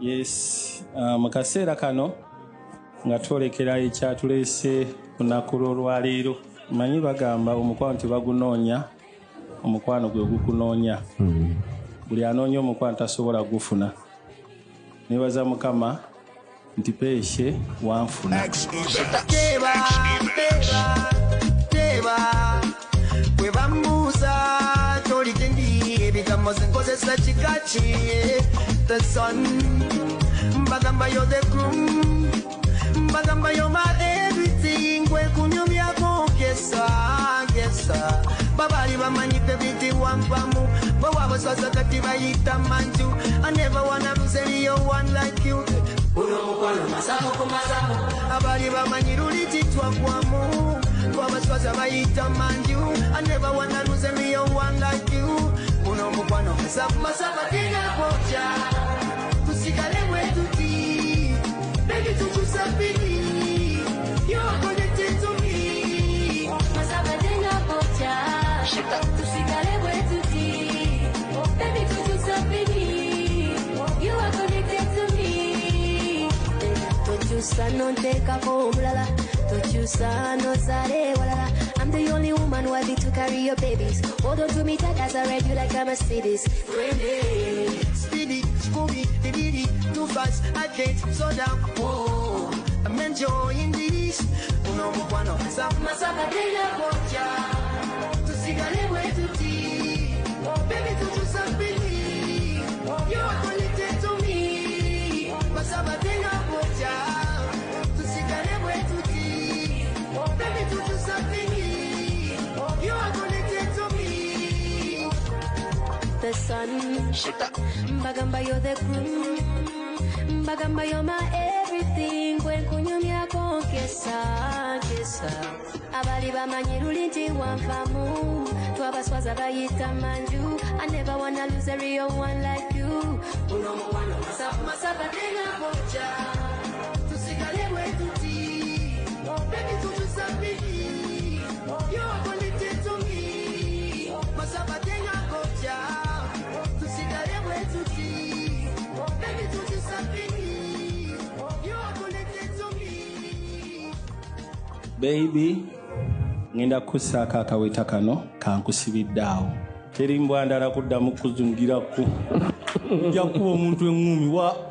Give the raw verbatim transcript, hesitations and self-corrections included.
Yes, makaseera kano nga twolekera ekyatuleese kunaku olwaleero. Manyi bagamba omukwano tebagunoonya, omukwano gwe gukunoonya. Buli anoonya omukwano tasobola gufuna. Nebaza Mukama nti peeshe wanfuna. The sun, bagamba yo the groom, bagamba yo my everything. Kwe kunyumia kukesa, kesa. Babali bamanyi pebiti wampamu, bawabu sosa kativa yita manju. I never wanna lose you, one like you. Uyo mukwano masamu kumasamu, abali bamanyi ruliti twakwamu. Bawabu sosa bayita manju, I never wanna lose you, one like you. Mukwano masamu masamu kina kocha tusikale wetu ti baby tukusabili you are connected to me masamu kina kocha tusikale wetu ti baby tukusabili you are connected to me tochusa no teka pomulala tochusa no sare walala. I'm the only woman worthy to carry your babies. Hold on to me tight as I ride you like I'm a Mercedes. Speedy, Scooby, Diddy, too fast, I can't slow down. Whoa, I'm enjoying this. No one of us have masaka dela bocha. To see the way to tea. Baby, to do something. You are connected to me. Masaka dela bocha. To see the way to tea. Baby, to do something. You are connected to me. The sun, bagamba yo the groom, bagamba yo my everything. Kwe kunyumia kukesa, kesa. Abali bamanyi ruliti wanfamu, twabaswaza bayita manju. I never wanna lose a real one like you. Uno mukwano masamu masamu tenga kocha, tusikale wetu ti, baby tutu sabili. You are connected to me. Masaba tenga kocha. Tusikale wetu ti. Baby tukusabili. You are connected to me. Baby, ngenda kusaka akaweta kano kankusibiddawo. Teri mbwa ndala kuddamu kuzungiraku. Nja kuba omuntu engumi wa.